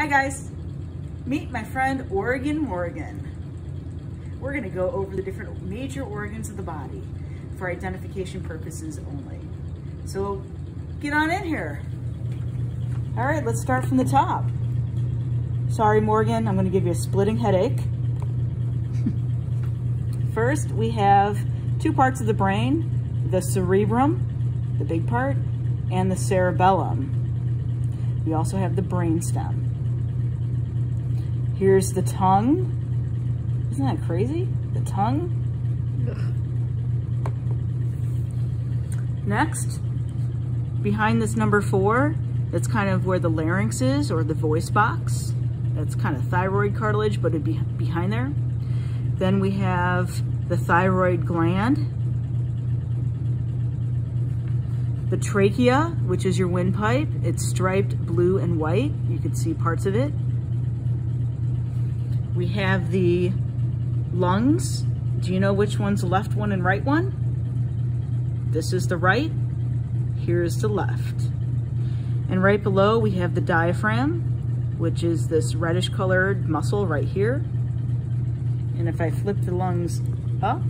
Hi guys, meet my friend Oregon Morgan. We're going to go over the different major organs of the body for identification purposes only. So get on in here. All right, let's start from the top. Sorry, Morgan, I'm going to give you a splitting headache. First, we have two parts of the brain, the cerebrum, the big part, and the cerebellum. We also have the brainstem. Here's the tongue. Isn't that crazy? The tongue. Ugh. Next, behind this number 4, that's kind of where the larynx is, or the voice box. That's kind of thyroid cartilage, but it'd be behind there. Then we have the thyroid gland. The trachea, which is your windpipe. It's striped blue and white. You could see parts of it. We have the lungs. Do you know which one's the left one and right one? This is the right, here's the left. And right below we have the diaphragm, which is this reddish colored muscle right here. And if I flip the lungs up,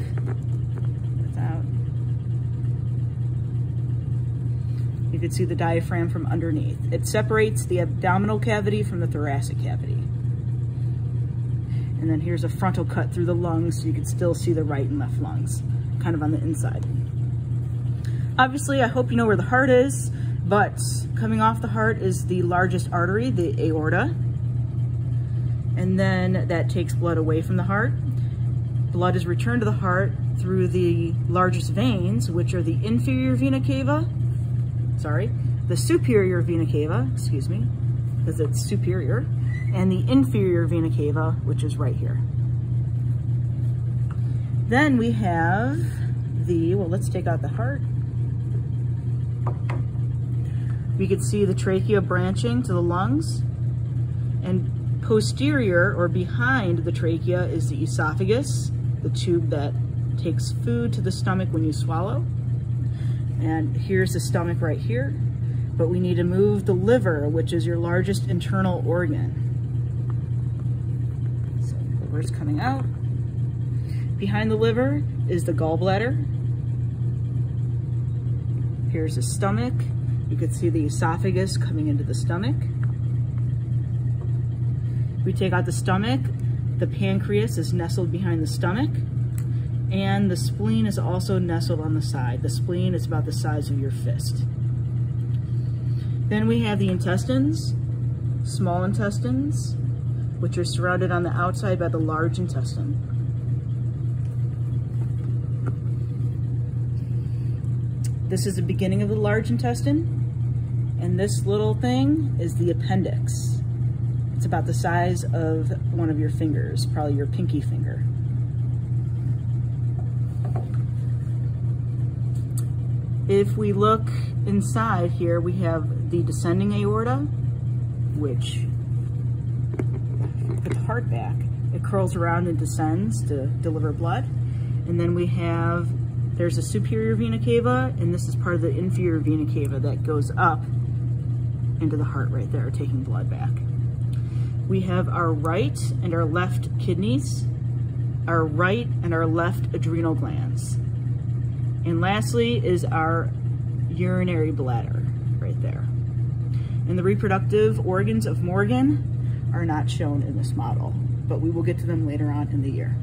without, you can see the diaphragm from underneath. It separates the abdominal cavity from the thoracic cavity. And then here's a frontal cut through the lungs, so you can still see the right and left lungs, kind of on the inside. Obviously, I hope you know where the heart is, but coming off the heart is the largest artery, the aorta. And then that takes blood away from the heart. Blood is returned to the heart through the largest veins, which are the inferior vena cava, the superior vena cava, excuse me, because it's superior, and the inferior vena cava, which is right here. Then we have the, well, let's take out the heart. We could see the trachea branching to the lungs, and posterior or behind the trachea is the esophagus, the tube that takes food to the stomach when you swallow. And here's the stomach right here, but we need to move the liver, which is your largest internal organ. Liver's coming out. Behind the liver is the gallbladder. Here's the stomach. You can see the esophagus coming into the stomach. We take out the stomach. The pancreas is nestled behind the stomach. And the spleen is also nestled on the side. The spleen is about the size of your fist. Then we have the intestines, small intestines, which are surrounded on the outside by the large intestine. This is the beginning of the large intestine, and this little thing is the appendix. It's about the size of one of your fingers, probably your pinky finger. If we look inside here, we have the descending aorta, which the heart back. It curls around and descends to deliver blood. And then we have, there's a superior vena cava, and this is part of the inferior vena cava that goes up into the heart right there, taking blood back. We have our right and our left kidneys, our right and our left adrenal glands. And lastly is our urinary bladder right there. And the reproductive organs of Morgan are not shown in this model, but we will get to them later on in the year.